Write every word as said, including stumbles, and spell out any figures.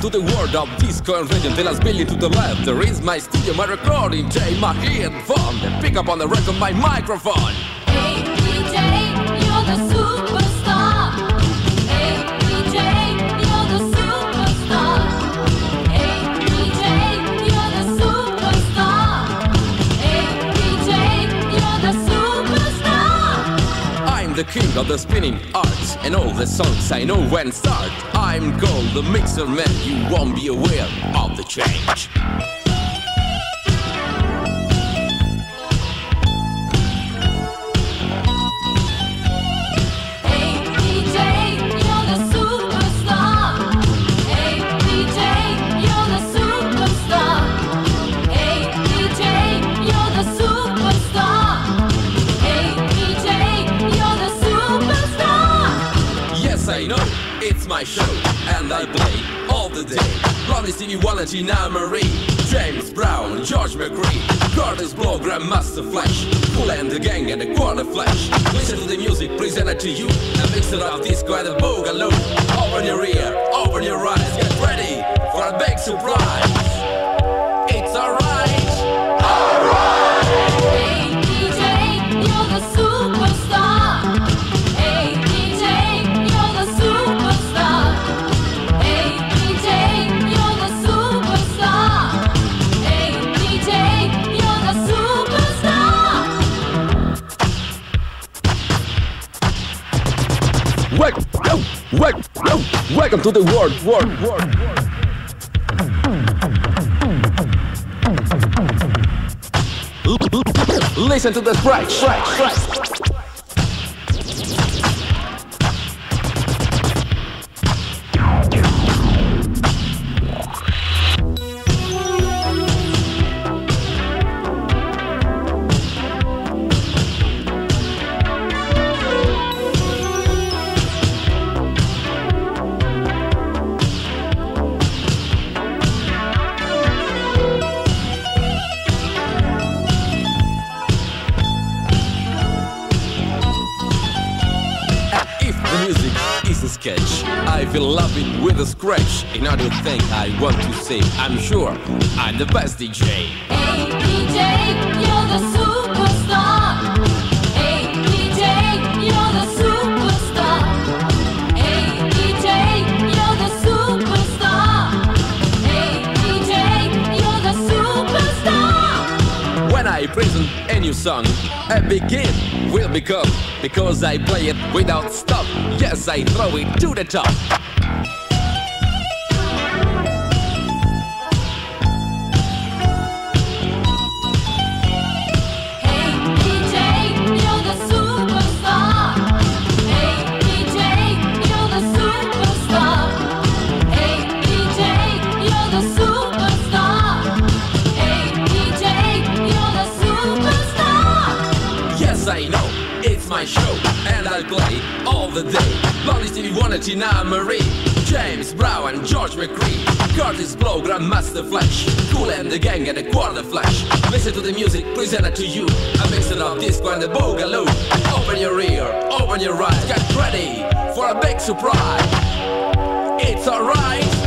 to the world of disco and radio. Till I spill it to the left. There is my studio, my recording chain, my headphone. Then pick up on the record my microphone. Hey D J, you're the superstar. Hey D J, you're the superstar. Hey D J, you're the superstar. Hey D J, you're the superstar. I'm the king of the spinning arts, and all the songs I know when start. I'm gold, the mixer man, you won't be aware of the change. My show, and I play all the day. Lonnie, Stevie Wonder, Gina Marie, James Brown, George McCree, Curtis Blow, Grandmaster Flash, Kool and the Gang and the Quarter Flash. Listen to the music presented to you, a mixer of disco and the boogaloo. Open your ear, open your eyes, get ready for a big surprise. It's alright, alright. Hey D J, you're the superstar. Welcome, welcome, welcome to the world, world, world, world. Listen to the track, track, sketch. I feel loving with a scratch. Another thing I want to say, I'm sure I'm the best D J. Hey D J, you're the superstar. Hey D J, you're the superstar. Hey D J, you're the superstar. Hey D J, you're the superstar. When I present a new song, a big hit will become, because I play it without stop. Yes, I throw it to the top. Hey D J, you're the superstar. Hey D J, you're the superstar. Hey D J, you're the superstar. Hey D J, you're the superstar. Yes, I know. It's my show, and I play all the day. Lonnie, Stevie Wonder, Tina Marie, James Brown and George McCree, Curtis Blow, Grandmaster Flash, Kool and the Gang and the Quarter Flash. Listen to the music presented to you, a mixer of disco and the boogaloo. Open your ear, open your eyes, get ready for a big surprise. It's alright.